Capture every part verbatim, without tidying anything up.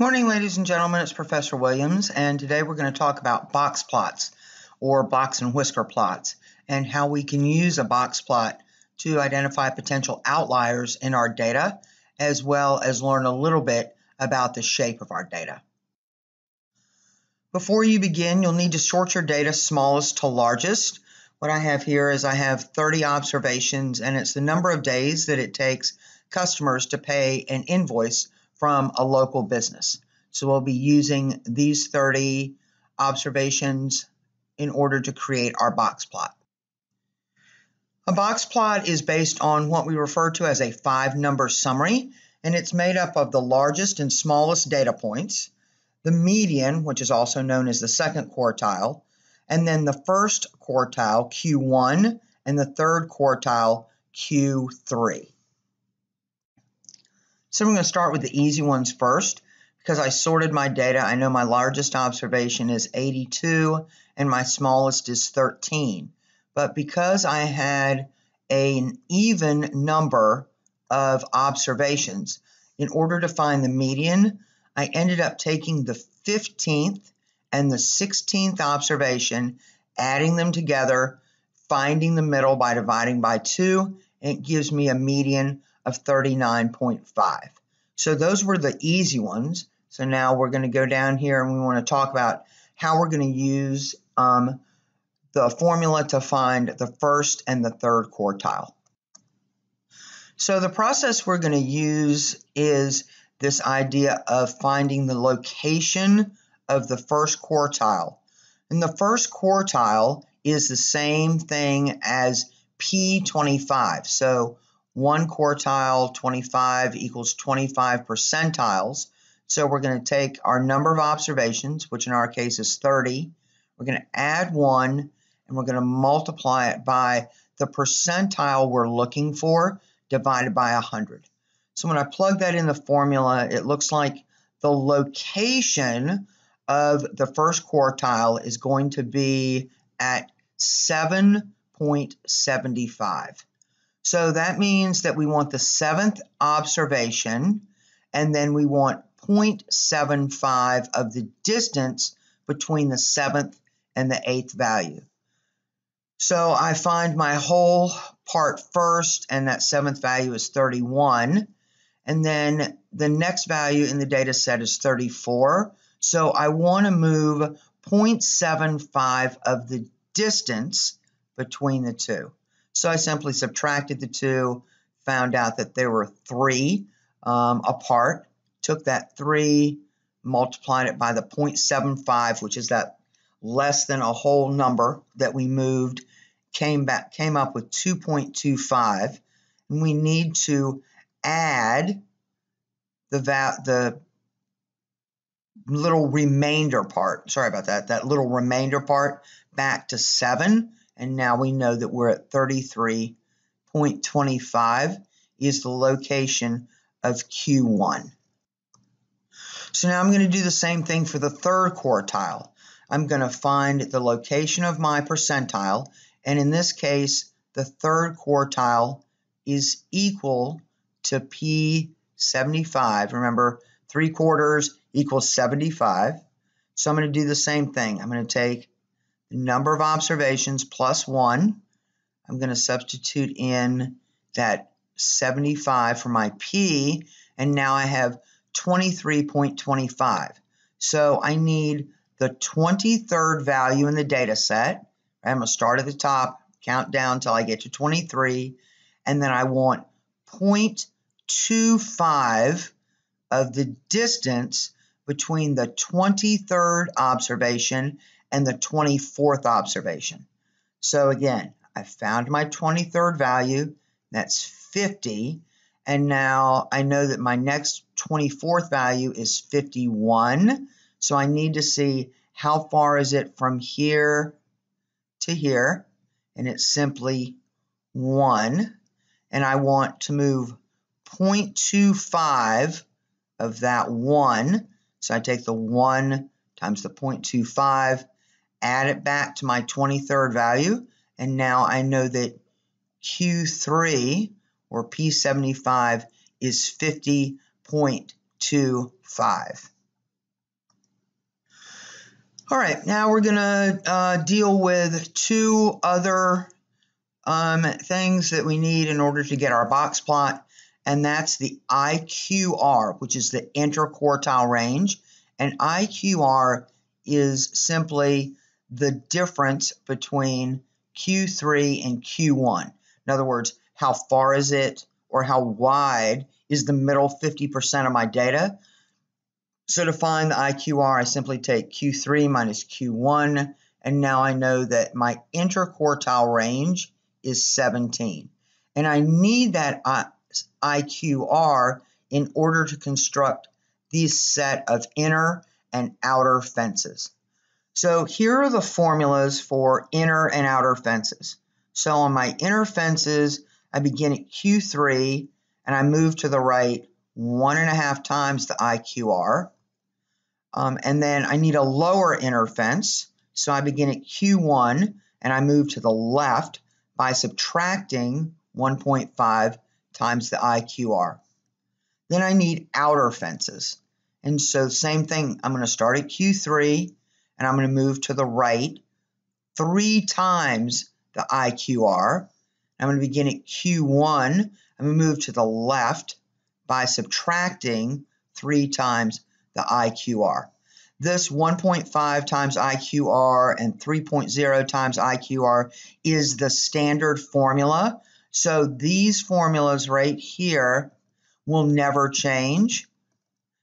Morning, ladies and gentlemen, it's Professor Williams, and today we're going to talk about box plots, or box and whisker plots, and how we can use a box plot to identify potential outliers in our data, as well as learn a little bit about the shape of our data. Before you begin, you'll need to sort your data smallest to largest. What I have here is I have thirty observations, and it's the number of days that it takes customers to pay an invoice from a local business. So we'll be using these thirty observations in order to create our box plot. A box plot is based on what we refer to as a five-number summary, and it's made up of the largest and smallest data points, the median, which is also known as the second quartile, and then the first quartile, Q one, and the third quartile, Q three. So I'm going to start with the easy ones first. Because I sorted my data, I know my largest observation is eighty-two and my smallest is thirteen. But because I had an even number of observations, in order to find the median, I ended up taking the fifteenth and the sixteenth observation, adding them together, finding the middle by dividing by two, and it gives me a median of thirty-nine point five. So those were the easy ones. So now we're going to go down here and we want to talk about how we're going to use um, the formula to find the first and the third quartile. So the process we're going to use is this idea of finding the location of the first quartile. And the first quartile is the same thing as P twenty-five. So one quartile, twenty-five equals twenty-five percentiles. So we're going to take our number of observations, which in our case is thirty. We're going to add one, and we're going to multiply it by the percentile we're looking for divided by one hundred. So when I plug that in the formula, it looks like the location of the first quartile is going to be at seven point seven five. So that means that we want the seventh observation, and then we want zero point seven five of the distance between the seventh and the eighth value. So I find my whole part first, and that seventh value is thirty-one. And then the next value in the data set is thirty-four. So I want to move zero point seven five of the distance between the two. So I simply subtracted the two, found out that there were three um, apart, took that three, multiplied it by the zero point seven five, which is that less than a whole number that we moved, came back, came up with two point two five. And we need to add the, the little remainder part, sorry about that, that little remainder part back to seven. And now we know that we're at thirty-three point two five is the location of Q one. So now I'm going to do the same thing for the third quartile. I'm going to find the location of my percentile. And in this case, the third quartile is equal to P seventy-five. Remember, three quarters equals seventy-five. So I'm going to do the same thing. I'm going to take number of observations plus one. I'm going to substitute in that seventy-five for my P, and now I have twenty-three point two five. So I need the twenty-third value in the data set. I'm going to start at the top, count down until I get to twenty-three, and then I want zero point two five of the distance between the twenty-third observation and the twenty-fourth observation. So again, I found my twenty-third value, that's fifty, and now I know that my next twenty-fourth value is fifty-one, so I need to see how far is it from here to here, and it's simply one, and I want to move zero point two five of that one, so I take the one times the zero point two five, add it back to my twenty-third value, and now I know that Q three, or P seventy-five, is fifty point two five. All right, now we're going to uh, deal with two other um, things that we need in order to get our box plot, and that's the I Q R, which is the interquartile range, and I Q R is simply the difference between Q three and Q one. In other words, how far is it or how wide is the middle fifty percent of my data? So to find the I Q R, I simply take Q three minus Q one, and now I know that my interquartile range is seventeen. And I need that I Q R in order to construct this set of inner and outer fences. So here are the formulas for inner and outer fences. So on my inner fences, I begin at Q three, and I move to the right one and a half times the I Q R. Um, and then I need a lower inner fence, so I begin at Q one and I move to the left by subtracting one point five times the I Q R. Then I need outer fences. And so same thing, I'm going to start at Q three and I'm going to move to the right three times the I Q R. I'm going to begin at Q one, I'm going to move to the left by subtracting three times the I Q R. This one point five times I Q R and three point zero times I Q R is the standard formula. So these formulas right here will never change.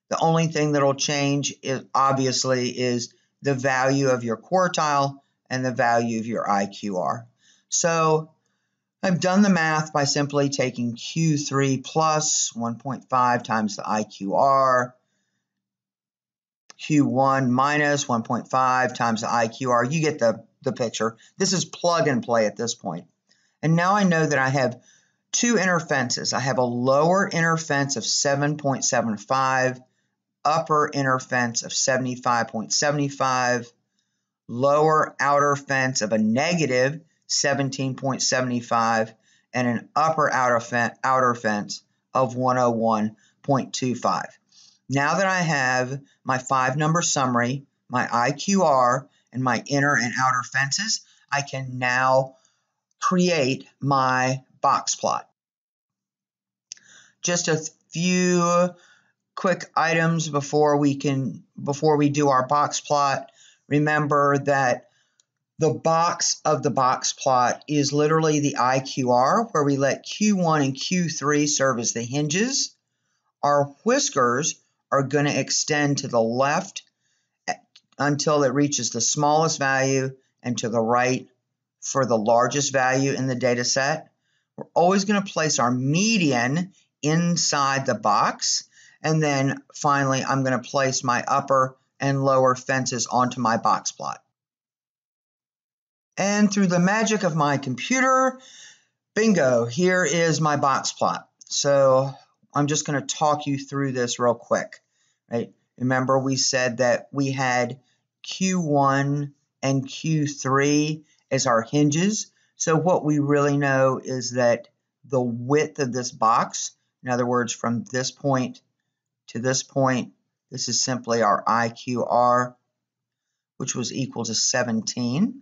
The only thing that will change is obviously is the value of your quartile and the value of your I Q R. So I've done the math by simply taking Q three plus one point five times the I Q R, Q one minus one point five times the I Q R. You get the, the picture. This is plug and play at this point. And now I know that I have two inner fences. I have a lower inner fence of seven point seven five, upper inner fence of seventy-five point seven five, lower outer fence of a negative seventeen point seven five, and an upper outer, fen outer fence of one oh one point two five. Now that I have my five-number summary, my I Q R, and my inner and outer fences, I can now create my box plot. Just a few quick items before we can before we do our box plot. Remember that the box of the box plot is literally the I Q R, where we let Q one and Q three serve as the hinges. Our whiskers are going to extend to the left until it reaches the smallest value and to the right for the largest value in the data set. We're always going to place our median inside the box. And then finally, I'm going to place my upper and lower fences onto my box plot. And through the magic of my computer, bingo, here is my box plot. So I'm just going to talk you through this real quick. Right? Remember, we said that we had Q one and Q three as our hinges. So what we really know is that the width of this box, in other words, from this point to this point, this is simply our I Q R, which was equal to seventeen.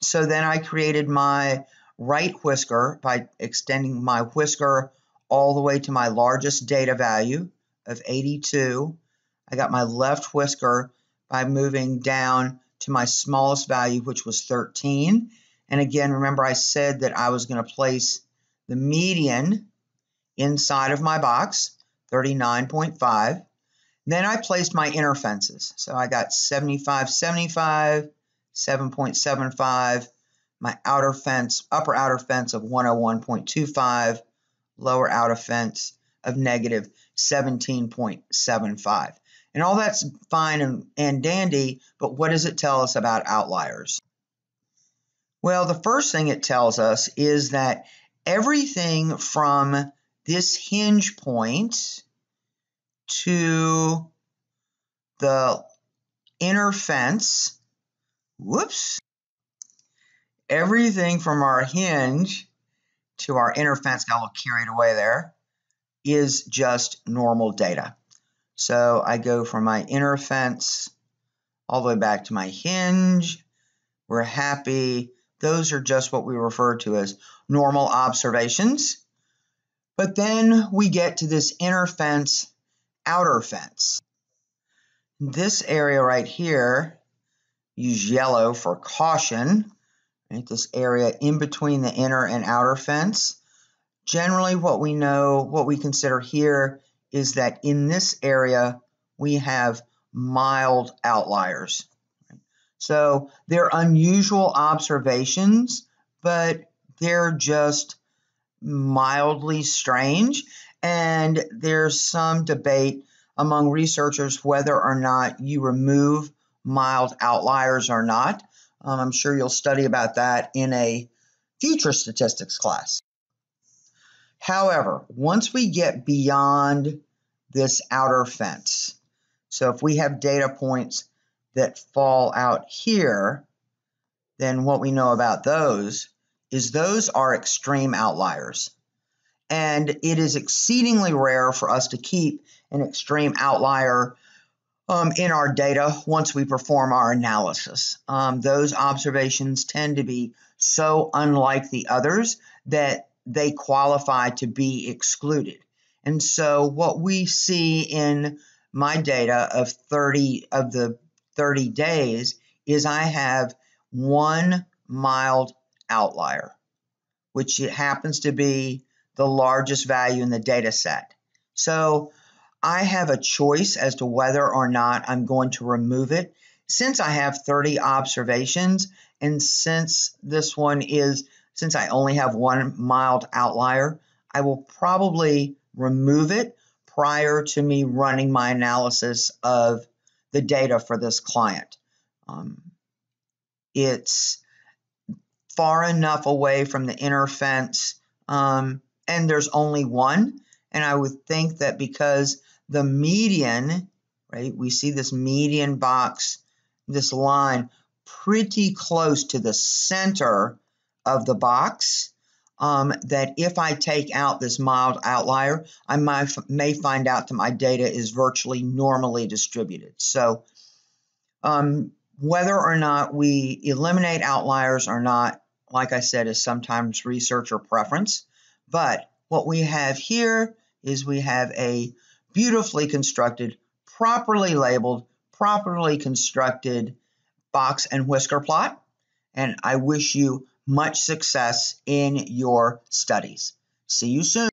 So then I created my right whisker by extending my whisker all the way to my largest data value of eighty-two. I got my left whisker by moving down to my smallest value, which was thirteen. And again, remember I said that I was going to place the median inside of my box, thirty-nine point five. Then I placed my inner fences. So I got seventy-five, seventy-five. seven point seven five, my outer fence, upper outer fence of one oh one point two five, lower outer fence of negative seventeen point seven five. And all that's fine and, and dandy, but what does it tell us about outliers? Well, the first thing it tells us is that everything from this hinge point to the inner fence, whoops, everything from our hinge to our inner fence, got a little carried away there, is just normal data. So I go from my inner fence all the way back to my hinge. We're happy. Those are just what we refer to as normal observations. But then we get to this inner fence, outer fence. This area right here, use yellow for caution. Right? This area in between the inner and outer fence. Generally, what we know, what we consider here is that in this area, we have mild outliers. So they're unusual observations, but they're just mildly strange. And there's some debate among researchers whether or not you remove mild outliers or not. Um, I'm sure you'll study about that in a future statistics class. However, once we get beyond this outer fence, so if we have data points that fall out here, then what we know about those is those are extreme outliers. And it is exceedingly rare for us to keep an extreme outlier um, in our data once we perform our analysis. Um, those observations tend to be so unlike the others that they qualify to be excluded. And so what we see in my data of thirty of the thirty days is I have one mild outlier, which it happens to be the largest value in the data set. So I have a choice as to whether or not I'm going to remove it. Since I have thirty observations, and since this one is Since I only have one mild outlier, I will probably remove it prior to me running my analysis of the data for this client. Um, it's far enough away from the inner fence, um, and there's only one. And I would think that because the median, right, we see this median box, this line, pretty close to the center of the box, um, that if I take out this mild outlier, I might, may find out that my data is virtually normally distributed. So um, whether or not we eliminate outliers or not, like I said, is sometimes researcher preference. But what we have here is we have a beautifully constructed, properly labeled, properly constructed box and whisker plot. And I wish you much success in your studies. See you soon.